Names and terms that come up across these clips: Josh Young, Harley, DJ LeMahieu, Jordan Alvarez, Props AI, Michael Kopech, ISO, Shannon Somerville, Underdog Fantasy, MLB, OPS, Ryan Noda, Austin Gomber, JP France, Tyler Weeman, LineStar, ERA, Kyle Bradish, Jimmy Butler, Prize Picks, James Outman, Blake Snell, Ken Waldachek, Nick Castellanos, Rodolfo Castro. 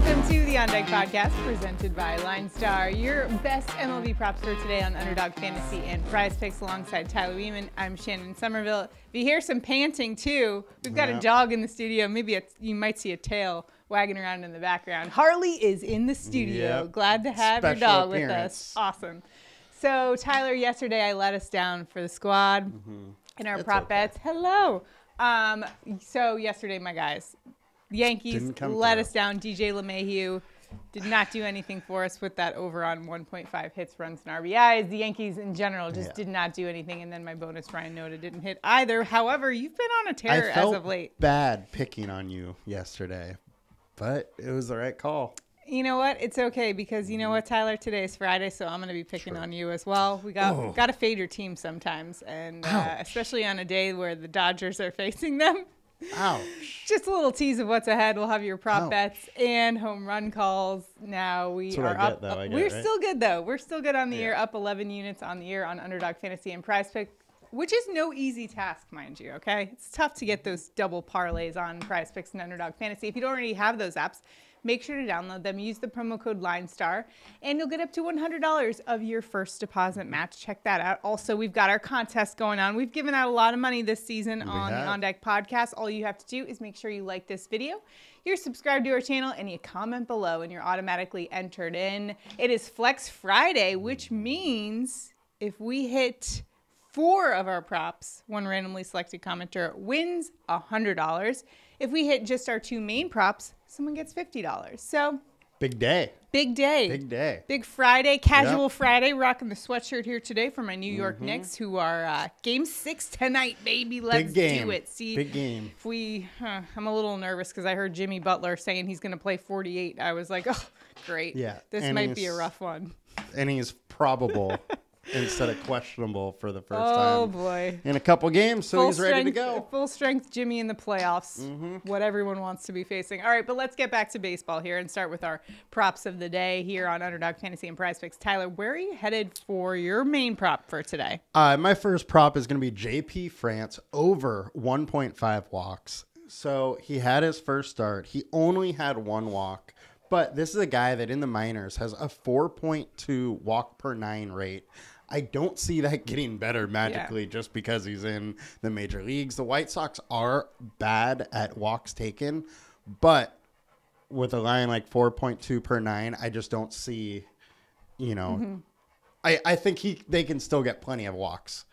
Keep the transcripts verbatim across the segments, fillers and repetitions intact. Welcome to the On Deck Podcast, presented by LineStar. Your best M L B props for today on Underdog Fantasy and Prize Picks, alongside Tyler Weeman. I'm Shannon Somerville. If you hear some panting too, we've got yeah. a dog in the studio. Maybe a, you might see a tail wagging around in the background. Harley is in the studio. Yep. Glad to have Special your dog appearance. with us. Awesome. So Tyler, yesterday I let us down for the squad mm-hmm. in our That's prop okay. bets. Hello. Um, so yesterday, my guys. The Yankees let us down. D J LeMahieu did not do anything for us with that over on one point five hits, runs, and R B Is. The Yankees in general just yeah. did not do anything. And then my bonus, Ryan Noda, didn't hit either. However, you've been on a tear as of late. I felt bad picking on you yesterday, but it was the right call. You know what? It's okay, because you know what, Tyler? Today's Friday, so I'm going to be picking True. on you as well. We got oh. got to fade your team sometimes, and uh, especially on a day where the Dodgers are facing them. Ouch. Just a little tease of what's ahead. We'll have your prop Ouch. bets and home run calls. Now we That's what are I up. Get, though, I get, we're right? still good, though. We're still good on the yeah. year, up eleven units on the year on Underdog Fantasy and Prize Picks, which is no easy task, mind you, okay? It's tough to get those double parlays on Prize Picks and Underdog Fantasy. If you don't already have those apps, make sure to download them. Use the promo code LineStar, and you'll get up to one hundred dollars of your first deposit match. Check that out. Also, we've got our contest going on. We've given out a lot of money this season we on have. the On Deck Podcast. All you have to do is make sure you like this video, you're subscribed to our channel, and you comment below, and you're automatically entered in. It is Flex Friday, which means if we hit four of our props, one randomly selected commenter wins one hundred dollars. If we hit just our two main props, someone gets fifty dollars. So big day. Big day. Big day. Big Friday. Casual yep. Friday. Rocking the sweatshirt here today for my New York mm-hmm. Knicks, who are uh, game six tonight, baby. Let's Big game. do it. See, Big game. If we, huh, I'm a little nervous because I heard Jimmy Butler saying he's going to play forty-eight. I was like, oh, great. Yeah. This and might be a rough one. And he's probable instead of questionable for the first oh, time. Oh, boy. In a couple games, so full he's strength, ready to go. Full strength Jimmy in the playoffs, mm-hmm. what everyone wants to be facing. All right, but let's get back to baseball here and start with our props of the day here on Underdog Fantasy and Prize Picks. Tyler, where are you headed for your main prop for today? Uh, my first prop is going to be J P France over one point five walks. So he had his first start. He only had one walk. But this is a guy that in the minors has a four point two walk per nine rate. I don't see that getting better magically yeah. just because he's in the major leagues. The White Sox are bad at walks taken, but with a line like four point two per nine, I just don't see, you know, mm-hmm. I, I think he they can still get plenty of walks.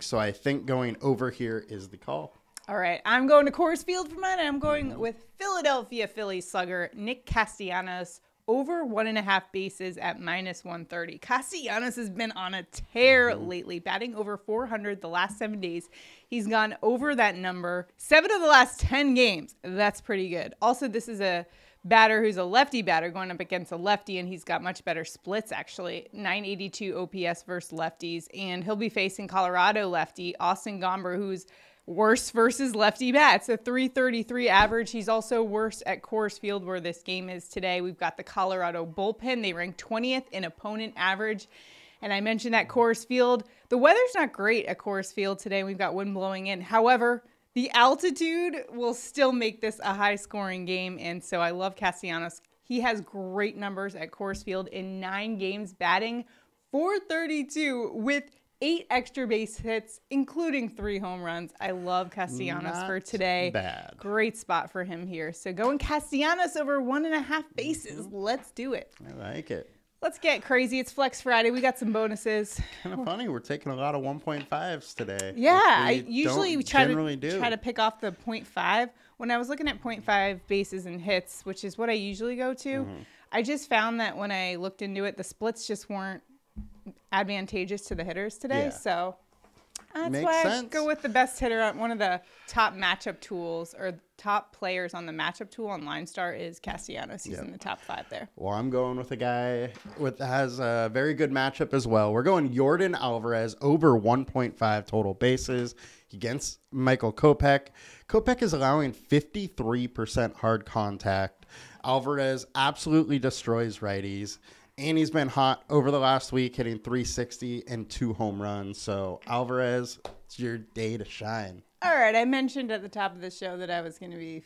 So I think going over here is the call. All right, I'm going to Coors Field for mine, and I'm going with Philadelphia Phillies slugger Nick Castellanos over one and a half bases at minus one thirty. Castellanos has been on a tear lately, batting over four hundred the last seven days. He's gone over that number seven of the last ten games. That's pretty good. Also, this is a batter who's a lefty batter going up against a lefty, and he's got much better splits, actually. nine eighty-two O P S versus lefties, and he'll be facing Colorado lefty Austin Gomber, who's worse versus lefty bats, a three thirty-three average. He's also worse at Coors Field, where this game is today. We've got the Colorado bullpen. They rank twentieth in opponent average. And I mentioned that Coors Field, the weather's not great at Coors Field today. We've got wind blowing in. However, the altitude will still make this a high-scoring game. And so I love Castellanos. He has great numbers at Coors Field in nine games, batting four thirty-two with eight extra base hits, including three home runs. I love Castellanos Not for today. Bad. Great spot for him here. So going Castellanos over one and a half bases. Let's do it. I like it. Let's get crazy. It's Flex Friday. We got some bonuses. Kind of funny. We're taking a lot of one point fives today. Yeah, I usually we try to do. try to pick off the point five. When I was looking at point five bases and hits, which is what I usually go to, mm-hmm. I just found that when I looked into it, the splits just weren't advantageous to the hitters today, yeah. so that's Makes why I sense. go with the best hitter on one of the top matchup tools or top players on the matchup tool on LineStar is Castellanos. He's yep. in the top five there. Well, I'm going with a guy with has a very good matchup as well. We're going Jordan Alvarez over one point five total bases against Michael Kopech. Kopech is allowing fifty-three percent hard contact. Alvarez absolutely destroys righties. And he's been hot over the last week, hitting three sixty and two home runs. So, Alvarez, it's your day to shine. All right. I mentioned at the top of the show that I was going to be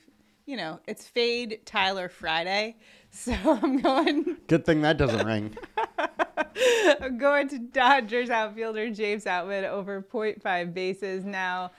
you know, it's Fade Tyler Friday. So I'm going. Good thing that doesn't ring. I'm going to Dodgers outfielder James Outman over point five bases. Now,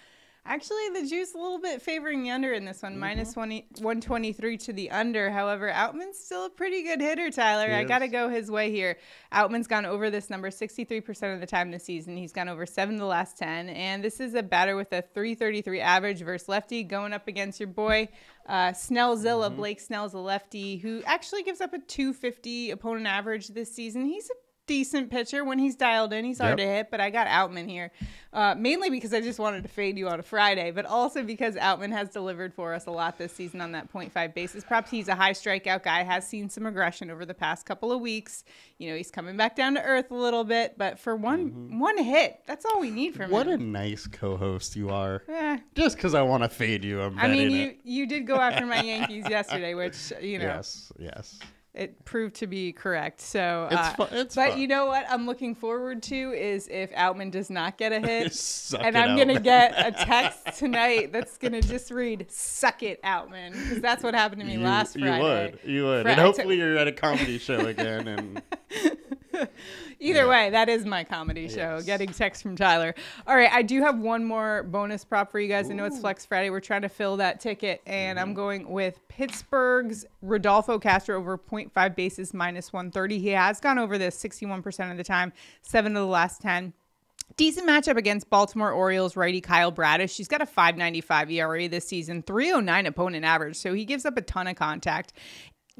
actually, the juice a little bit favoring the under in this one, mm-hmm. minus one twenty-three to the under. However, Outman's still a pretty good hitter, Tyler. He I got to go his way here. Outman's gone over this number sixty-three percent of the time this season. He's gone over seven of the last ten. And this is a batter with a three thirty-three average versus lefty going up against your boy, uh, Snellzilla. Mm-hmm. Blake Snell's a lefty who actually gives up a two fifty opponent average this season. He's a decent pitcher when he's dialed in. He's hard yep. to hit, but I got Outman here, uh, mainly because I just wanted to fade you on a Friday, but also because Outman has delivered for us a lot this season on that point five basis props. He's a high strikeout guy, has seen some aggression over the past couple of weeks. You know, he's coming back down to earth a little bit, but for one mm-hmm. one hit, that's all we need from what him. What a nice co-host you are. Eh. Just because I want to fade you, I'm I mean, you, you did go after my Yankees yesterday, which, you know. Yes, yes. It proved to be correct. So, uh, it's fu- it's but fun. You know what I'm looking forward to is if Outman does not get a hit, and I'm going to get a text tonight that's going to just read, suck it, Outman, because that's what happened to me you, last Friday. You would. You would. Friday. And hopefully you're at a comedy show again. And Either yeah. way, that is my comedy yes. show, getting text from Tyler. All right, I do have one more bonus prop for you guys. Ooh. I know it's Flex Friday. We're trying to fill that ticket, and mm-hmm. I'm going with Pittsburgh's Rodolfo Castro over point five bases, minus one thirty. He has gone over this sixty-one percent of the time, seven of the last ten. Decent matchup against Baltimore Orioles righty Kyle Bradish. She's got a five ninety-five E R A this season, three oh nine opponent average, so he gives up a ton of contact.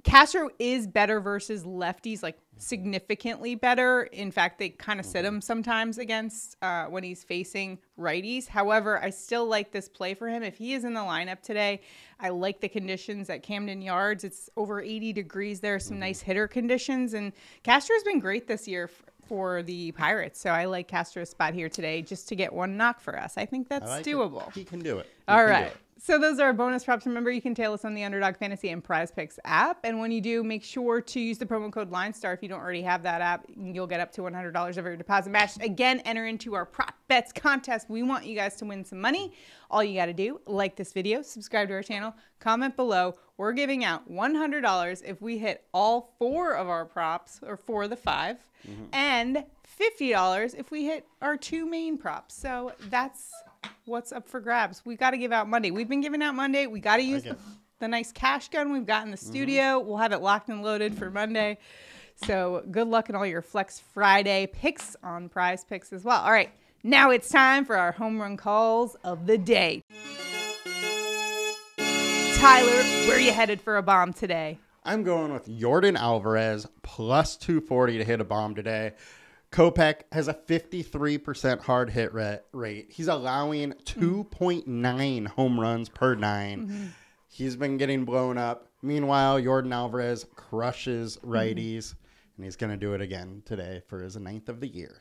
Castro is better versus lefties, like significantly better. In fact, they kind of sit him sometimes against uh, when he's facing righties. However, I still like this play for him. If he is in the lineup today, I like the conditions at Camden Yards. It's over eighty degrees there, some nice hitter conditions. And Castro's been great this year for, for the Pirates. So I like Castro's spot here today just to get one knock for us. I think that's I like doable. It. He can do it. He All right. It. So those are our bonus props. Remember, you can tail us on the Underdog Fantasy and Prize Picks app. And when you do, make sure to use the promo code LineStar. If you don't already have that app, you'll get up to one hundred dollars of your deposit match. Again, enter into our prop bets contest. We want you guys to win some money. All you got to do, like this video, subscribe to our channel, comment below. We're giving out one hundred dollars if we hit all four of our props, or four of the five, mm-hmm. and fifty dollars if we hit our two main props. So that's what's up for grabs. We got to give out Monday. We've been giving out Monday. We got to use the, the nice cash gun we've got in the studio. Mm-hmm. We'll have it locked and loaded for Monday. So good luck in all your Flex Friday picks on Prize Picks as well. All right, now it's time for our home run calls of the day. Tyler, where are you headed for a bomb today? I'm going with Jordan Alvarez, plus two forty to hit a bomb today. Kopech has a fifty-three percent hard hit rate. He's allowing two point nine home runs per nine. Mm-hmm. He's been getting blown up. Meanwhile, Jordan Alvarez crushes righties, mm-hmm. and he's going to do it again today for his ninth of the year.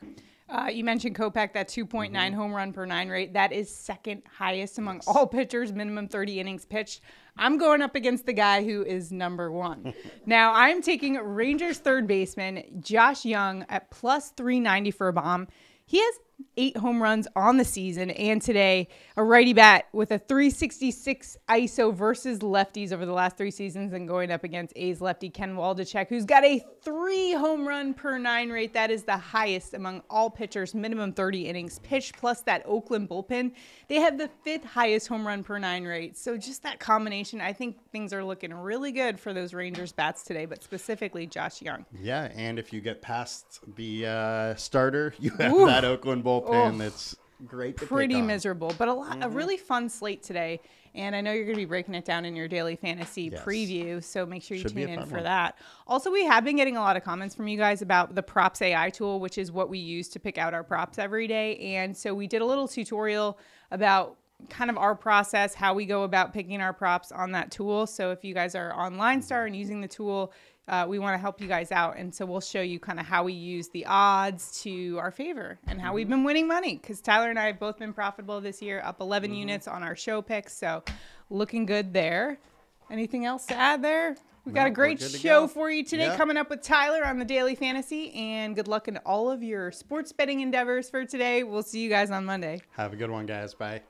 Uh, you mentioned Kopech, that two point nine mm-hmm. home run per nine rate. That is second highest among yes. all pitchers, minimum thirty innings pitched. I'm going up against the guy who is number one. Now, I'm taking Rangers third baseman Josh Young at plus three ninety for a bomb. He has eight home runs on the season, and today a righty bat with a three sixty-six I S O versus lefties over the last three seasons, and going up against A's lefty Ken Waldachek, who's got a three home run per nine rate. That is the highest among all pitchers, minimum thirty innings pitched, plus that Oakland bullpen. They have the fifth highest home run per nine rate. So just that combination, I think things are looking really good for those Rangers bats today, but specifically Josh Young. Yeah, and if you get past the uh, starter, you have Ooh. that Oakland bullpen. Oh, that's great to pretty miserable, but a lot mm-hmm. a really fun slate today, and I know you're gonna be breaking it down in your daily fantasy yes. preview, so make sure you Should tune in for one. that. Also, we have been getting a lot of comments from you guys about the Props A I tool, which is what we use to pick out our props every day, and so we did a little tutorial about kind of our process, how we go about picking our props on that tool. So if you guys are on LineStar and using the tool, Uh, we want to help you guys out, and so we'll show you kind of how we use the odds to our favor and how we've been winning money, because Tyler and I have both been profitable this year, up eleven mm-hmm. units on our show picks, so looking good there. Anything else to add there? We've got no, a great show go. for you today yeah. coming up with Tyler on the Daily Fantasy, and good luck in all of your sports betting endeavors for today. We'll see you guys on Monday. Have a good one, guys. Bye.